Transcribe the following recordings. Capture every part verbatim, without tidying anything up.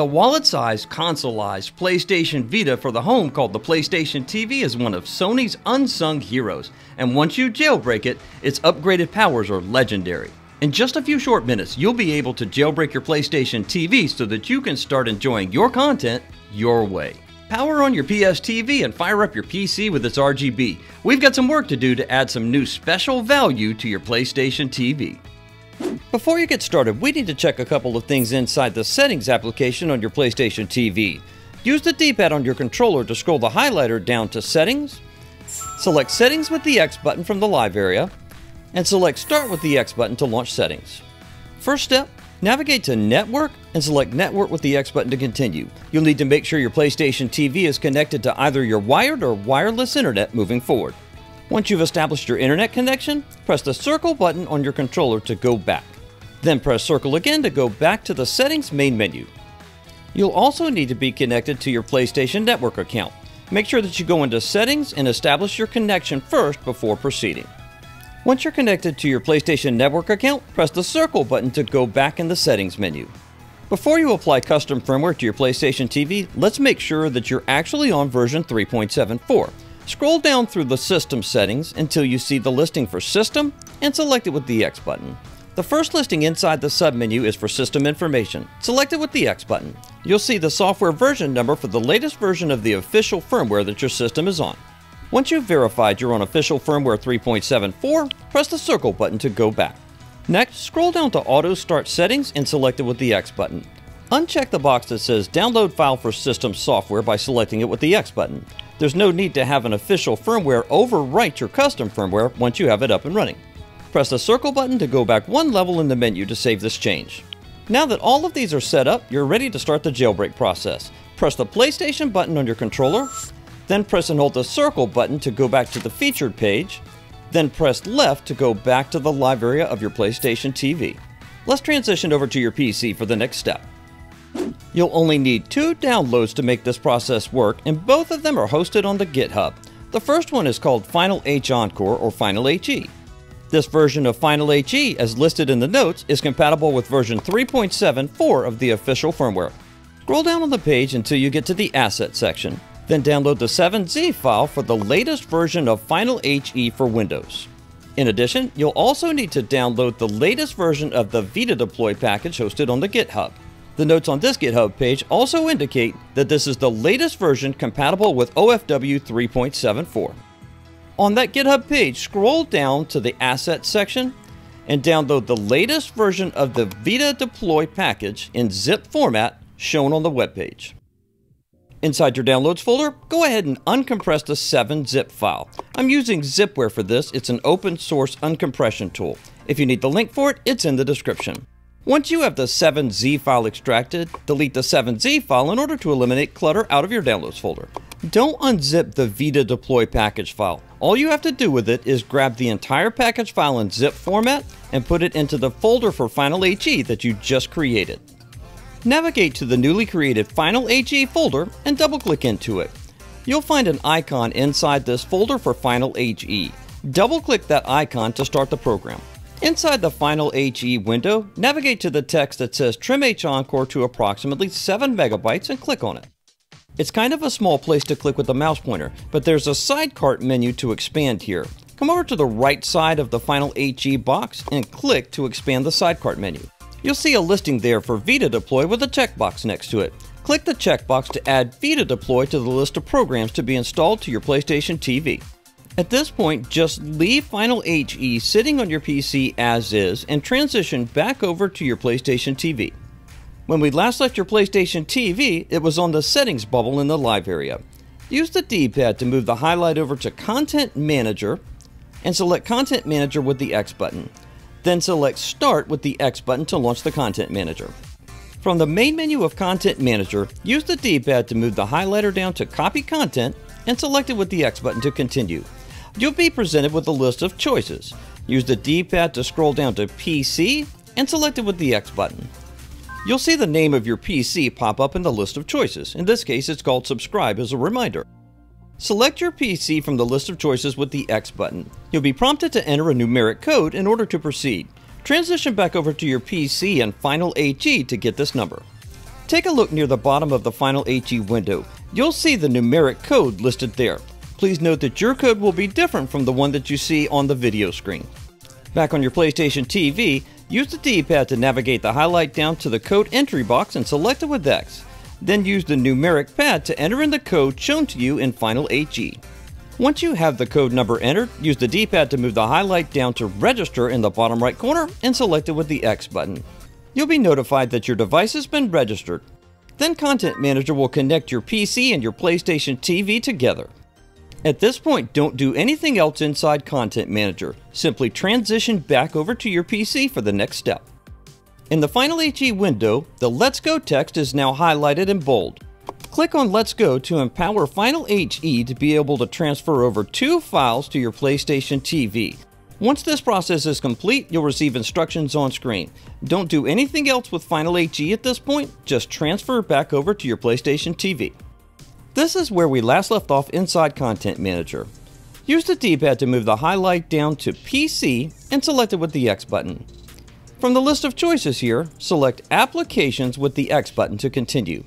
The wallet-sized, console-ized PlayStation Vita for the home called the PlayStation T V is one of Sony's unsung heroes, and once you jailbreak it, its upgraded powers are legendary. In just a few short minutes, you'll be able to jailbreak your PlayStation T V so that you can start enjoying your content your way. Power on your P S T V and fire up your P C with its R G B. We've got some work to do to add some new special value to your PlayStation T V. Before you get started, we need to check a couple of things inside the settings application on your PlayStation T V. Use the D-pad on your controller to scroll the highlighter down to Settings, select Settings with the X button from the Live area, and select Start with the X button to launch settings. First step, navigate to Network and select Network with the X button to continue. You'll need to make sure your PlayStation T V is connected to either your wired or wireless internet moving forward. Once you've established your internet connection, press the circle button on your controller to go back. Then press circle again to go back to the settings main menu. You'll also need to be connected to your PlayStation Network account. Make sure that you go into settings and establish your connection first before proceeding. Once you're connected to your PlayStation Network account, press the circle button to go back in the settings menu. Before you apply custom firmware to your PlayStation T V, let's make sure that you're actually on version three point seven four. Scroll down through the system settings until you see the listing for system and select it with the X button. The first listing inside the submenu is for system information. Select it with the X button. You'll see the software version number for the latest version of the official firmware that your system is on. Once you've verified you're on official firmware three point seven four, press the circle button to go back. Next, scroll down to Auto Start Settings and select it with the X button. Uncheck the box that says Download File for System Software by selecting it with the X button. There's no need to have an official firmware overwrite your custom firmware once you have it up and running. Press the circle button to go back one level in the menu to save this change. Now that all of these are set up, you're ready to start the jailbreak process. Press the PlayStation button on your controller, then press and hold the circle button to go back to the featured page, then press left to go back to the live area of your PlayStation T V. Let's transition over to your P C for the next step. You'll only need two downloads to make this process work, and both of them are hosted on the GitHub. The first one is called Final H-Encore or Final H E. This version of Final H E, as listed in the notes, is compatible with version three point seven four of the official firmware. Scroll down on the page until you get to the Asset section, then download the seven Z file for the latest version of Final H E for Windows. In addition, you'll also need to download the latest version of the VitaDeploy package hosted on the GitHub. The notes on this GitHub page also indicate that this is the latest version compatible with O F W three point seven four. On that GitHub page, scroll down to the Assets section and download the latest version of the VitaDeploy package in zip format shown on the web page. Inside your Downloads folder, go ahead and uncompress the seven zip file. I'm using Zipware for this. It's an open source uncompression tool. If you need the link for it, it's in the description. Once you have the seven Z file extracted, delete the seven Z file in order to eliminate clutter out of your Downloads folder. Don't unzip the VitaDeploy package file. All you have to do with it is grab the entire package file in zip format and put it into the folder for Final H E that you just created. Navigate to the newly created Final H E folder and double-click into it. You'll find an icon inside this folder for Final H E. Double-click that icon to start the program. Inside the Final H E window, navigate to the text that says Trim H-Encore to approximately seven megabytes and click on it. It's kind of a small place to click with the mouse pointer, but there's a sidecart menu to expand here. Come over to the right side of the Final H E box and click to expand the sidecart menu. You'll see a listing there for VitaDeploy with a checkbox next to it. Click the checkbox to add VitaDeploy to the list of programs to be installed to your PlayStation T V. At this point, just leave Final H E sitting on your P C as is and transition back over to your PlayStation T V. When we last left your PlayStation T V, it was on the settings bubble in the live area. Use the D-pad to move the highlight over to Content Manager and select Content Manager with the X button. Then select Start with the X button to launch the Content Manager. From the main menu of Content Manager, use the D-pad to move the highlighter down to Copy Content and select it with the X button to continue. You'll be presented with a list of choices. Use the D-pad to scroll down to P C and select it with the X button. You'll see the name of your P C pop up in the list of choices. In this case, it's called Subscribe as a reminder. Select your P C from the list of choices with the X button. You'll be prompted to enter a numeric code in order to proceed. Transition back over to your P C and Final H E to get this number. Take a look near the bottom of the Final H E window. You'll see the numeric code listed there. Please note that your code will be different from the one that you see on the video screen. Back on your PlayStation T V, use the D-pad to navigate the highlight down to the code entry box and select it with X. Then use the numeric pad to enter in the code shown to you in Final H E. Once you have the code number entered, use the D-pad to move the highlight down to register in the bottom right corner and select it with the X button. You'll be notified that your device has been registered. Then Content Manager will connect your P C and your PlayStation T V together. At this point, don't do anything else inside Content Manager. Simply transition back over to your P C for the next step. In the Final H E window, the Let's Go text is now highlighted in bold. Click on Let's Go to empower Final H E to be able to transfer over two files to your PlayStation T V. Once this process is complete, you'll receive instructions on screen. Don't do anything else with Final H E at this point, just transfer back over to your PlayStation T V. This is where we last left off inside Content Manager. Use the D-pad to move the highlight down to P C and select it with the X button. From the list of choices here, select Applications with the X button to continue.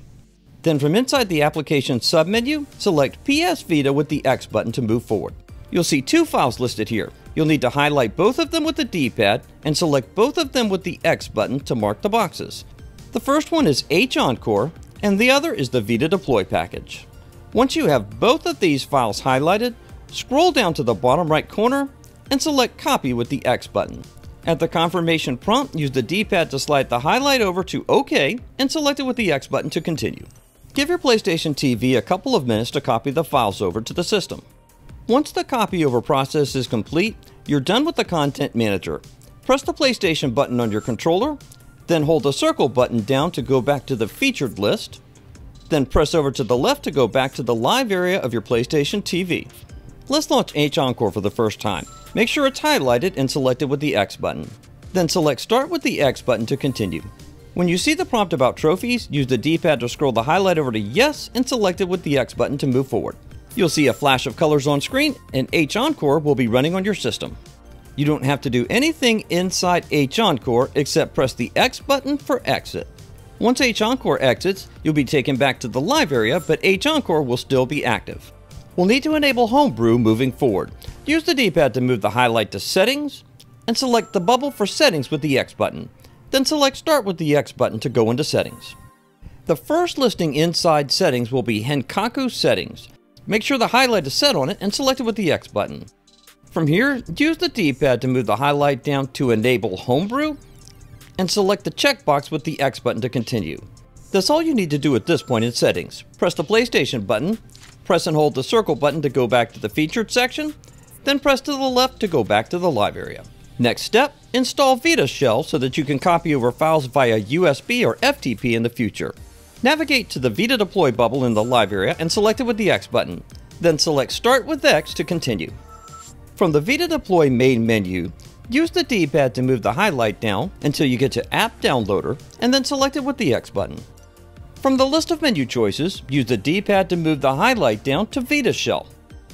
Then from inside the Application submenu, select P S Vita with the X button to move forward. You'll see two files listed here. You'll need to highlight both of them with the D-pad and select both of them with the X button to mark the boxes. The first one is h-encore and the other is the VitaDeploy package. Once you have both of these files highlighted, scroll down to the bottom right corner and select Copy with the X button. At the confirmation prompt, use the D-pad to slide the highlight over to OK and select it with the X button to continue. Give your PlayStation T V a couple of minutes to copy the files over to the system. Once the copy-over process is complete, you're done with the Content Manager. Press the PlayStation button on your controller, then hold the circle button down to go back to the featured list, then press over to the left to go back to the live area of your PlayStation T V. Let's launch h-encore for the first time. Make sure it's highlighted and selected with the X button. Then select Start with the X button to continue. When you see the prompt about trophies, use the D-pad to scroll the highlight over to Yes and select it with the X button to move forward. You'll see a flash of colors on screen and h-encore will be running on your system. You don't have to do anything inside h-encore except press the X button for exit. Once h-encore exits, you'll be taken back to the live area, but h-encore will still be active. We'll need to enable Homebrew moving forward. Use the D-pad to move the highlight to Settings and select the bubble for Settings with the X button. Then select Start with the X button to go into Settings. The first listing inside Settings will be Henkaku Settings. Make sure the highlight is set on it and select it with the X button. From here, use the D-pad to move the highlight down to Enable Homebrew and select the checkbox with the X button to continue. That's all you need to do at this point in Settings. Press the PlayStation button, press and hold the circle button to go back to the Featured section, then press to the left to go back to the Live area. Next step, install Vita Shell so that you can copy over files via U S B or F T P in the future. Navigate to the VitaDeploy bubble in the Live area and select it with the X button. Then select Start with X to continue. From the VitaDeploy main menu, use the D-pad to move the highlight down until you get to App Downloader and then select it with the X button. From the list of menu choices, use the D-pad to move the highlight down to Vita Shell.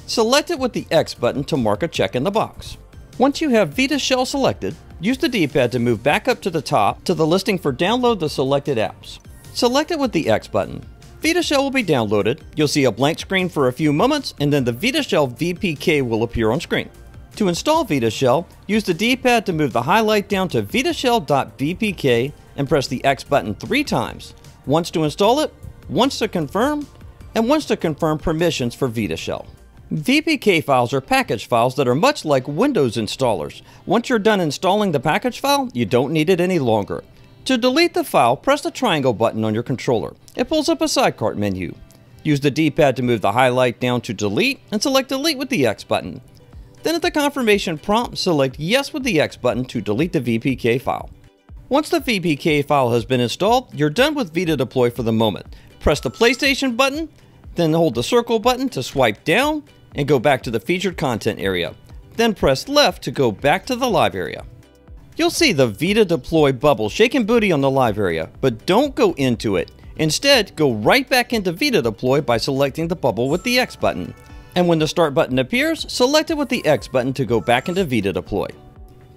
Select it with the X button to mark a check in the box. Once you have Vita Shell selected, use the D-pad to move back up to the top to the listing for Download the Selected Apps. Select it with the X button. Vita Shell will be downloaded. You'll see a blank screen for a few moments and then the Vita Shell V P K will appear on screen. To install Vita Shell, use the D-pad to move the highlight down to vitashell.vpk and press the X button three times. Once to install it, once to confirm, and once to confirm permissions for Vita Shell. V P K files are package files that are much like Windows installers. Once you're done installing the package file, you don't need it any longer. To delete the file, press the triangle button on your controller. It pulls up a sidecar menu. Use the D-pad to move the highlight down to Delete and select Delete with the X button. Then at the confirmation prompt, select Yes with the X button to delete the V P K file. Once the V P K file has been installed, you're done with VitaDeploy for the moment. Press the PlayStation button, then hold the circle button to swipe down and go back to the featured content area. Then press left to go back to the live area. You'll see the VitaDeploy bubble shaking booty on the live area, but don't go into it. Instead, go right back into VitaDeploy by selecting the bubble with the X button. And when the Start button appears, select it with the X button to go back into VitaDeploy.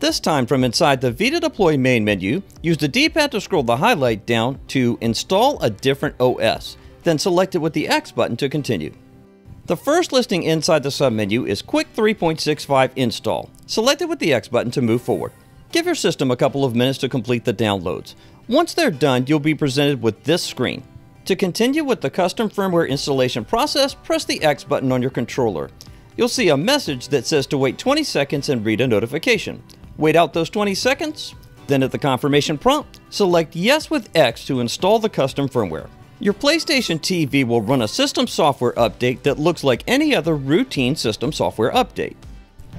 This time from inside the VitaDeploy main menu, use the D-pad to scroll the highlight down to install a different O S, then select it with the X button to continue. The first listing inside the submenu is Quick three point six five Install. Select it with the X button to move forward. Give your system a couple of minutes to complete the downloads. Once they're done, you'll be presented with this screen. To continue with the custom firmware installation process, press the X button on your controller. You'll see a message that says to wait twenty seconds and read a notification. Wait out those twenty seconds, then at the confirmation prompt, select Yes with X to install the custom firmware. Your PlayStation T V will run a system software update that looks like any other routine system software update.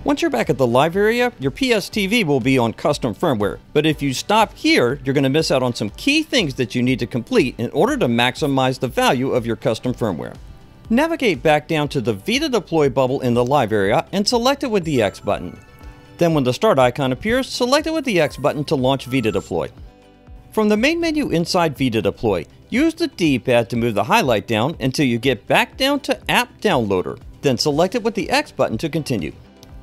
Once you're back at the live area, your P S T V will be on custom firmware, but if you stop here, you're going to miss out on some key things that you need to complete in order to maximize the value of your custom firmware. Navigate back down to the VitaDeploy bubble in the live area and select it with the X button. Then when the start icon appears, select it with the X button to launch VitaDeploy. From the main menu inside VitaDeploy, use the D-pad to move the highlight down until you get back down to App Downloader, then select it with the X button to continue.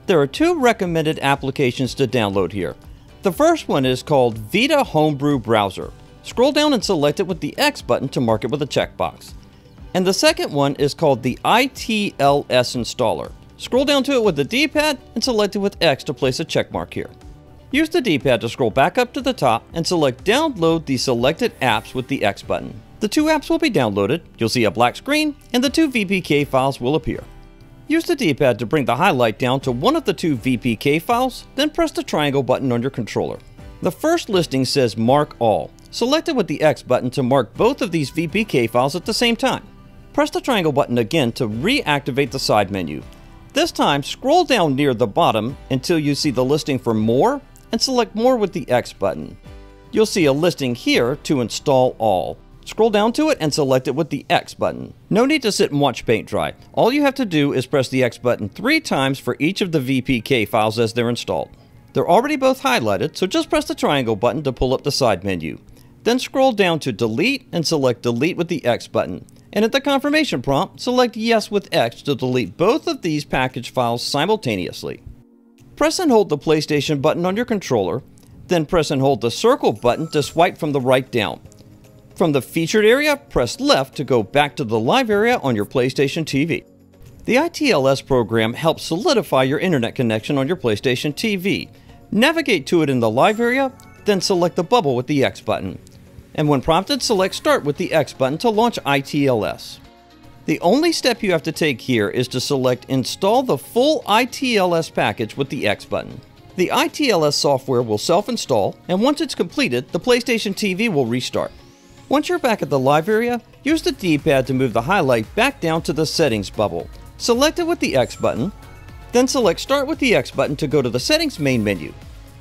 There are two recommended applications to download here. The first one is called Vita Homebrew Browser. Scroll down and select it with the X button to mark it with a checkbox. And the second one is called the I T L S installer. Scroll down to it with the D-pad and select it with X to place a checkmark here. Use the D-pad to scroll back up to the top and select Download the selected apps with the X button. The two apps will be downloaded, you'll see a black screen, and the two V P K files will appear. Use the D-pad to bring the highlight down to one of the two V P K files, then press the triangle button on your controller. The first listing says Mark All. Select it with the X button to mark both of these V P K files at the same time. Press the triangle button again to reactivate the side menu. This time, scroll down near the bottom until you see the listing for More, and select More with the X button. You'll see a listing here to install all. Scroll down to it and select it with the X button. No need to sit and watch paint dry. All you have to do is press the X button three times for each of the V P K files as they're installed. They're already both highlighted, so just press the triangle button to pull up the side menu. Then scroll down to Delete and select Delete with the X button. And at the confirmation prompt, select Yes with X to delete both of these package files simultaneously. Press and hold the PlayStation button on your controller, then press and hold the circle button to swipe from the right down. From the featured area, press left to go back to the live area on your PlayStation T V. The I T L S program helps solidify your internet connection on your PlayStation T V. Navigate to it in the live area, then select the bubble with the X button. And when prompted, select Start with the X button to launch I T L S. The only step you have to take here is to select Install the full I T L S package with the X button. The I T L S software will self-install, and once it's completed, the PlayStation T V will restart. Once you're back at the live area, use the D-pad to move the highlight back down to the settings bubble. Select it with the X button, then select Start with the X button to go to the settings main menu.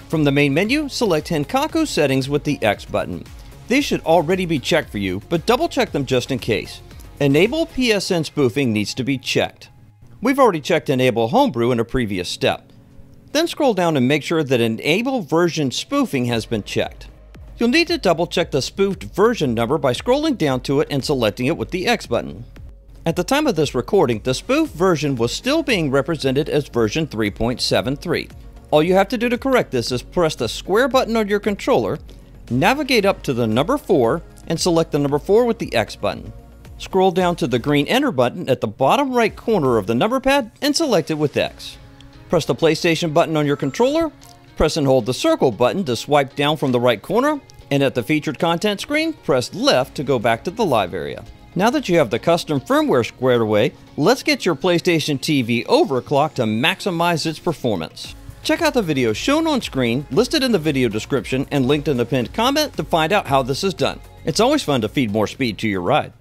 From the main menu, select Henkaku settings with the X button. These should already be checked for you, but double check them just in case. Enable P S N spoofing needs to be checked. We've already checked Enable Homebrew in a previous step. Then scroll down and make sure that Enable Version Spoofing has been checked. You'll need to double check the spoofed version number by scrolling down to it and selecting it with the X button. At the time of this recording, the spoofed version was still being represented as version three point seven three. All you have to do to correct this is press the square button on your controller, navigate up to the number four, and select the number four with the X button. Scroll down to the green Enter button at the bottom right corner of the number pad and select it with X. Press the PlayStation button on your controller, press and hold the circle button to swipe down from the right corner, and at the featured content screen, press left to go back to the live area. Now that you have the custom firmware squared away, let's get your PlayStation T V overclocked to maximize its performance. Check out the video shown on screen, listed in the video description, and linked in the pinned comment to find out how this is done. It's always fun to feed more speed to your ride.